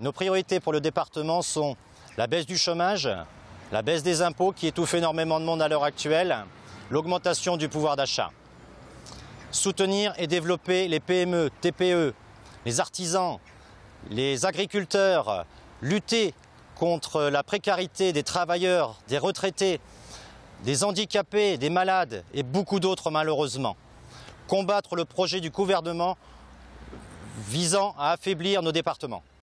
Nos priorités pour le département sont la baisse du chômage, la baisse des impôts qui étouffe énormément de monde à l'heure actuelle, l'augmentation du pouvoir d'achat. Soutenir et développer les PME, TPE, les artisans, les agriculteurs, lutter contre la précarité des travailleurs, des retraités, des handicapés, des malades et beaucoup d'autres malheureusement. Combattre le projet du gouvernement visant à affaiblir nos départements.